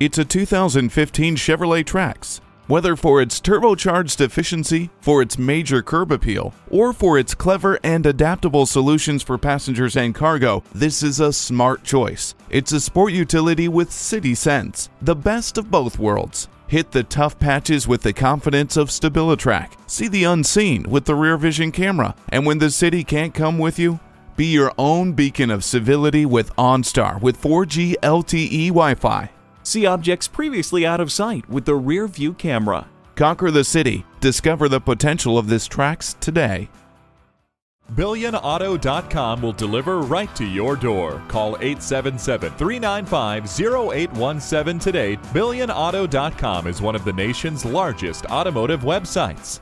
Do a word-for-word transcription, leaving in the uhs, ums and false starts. It's a two thousand fifteen Chevrolet Trax. Whether for its turbocharged efficiency, for its major curb appeal, or for its clever and adaptable solutions for passengers and cargo, this is a smart choice. It's a sport utility with city sense, the best of both worlds. Hit the tough patches with the confidence of StabiliTrak. See the unseen with the rear vision camera. And when the city can't come with you, be your own beacon of civility with OnStar with four G L T E Wi-Fi. See objects previously out of sight with the rear view camera. Conquer the city. Discover the potential of this Trax today. Billion Auto dot com will deliver right to your door. Call eight seven seven, three nine five, zero eight one seven today. Billion Auto dot com is one of the nation's largest automotive websites.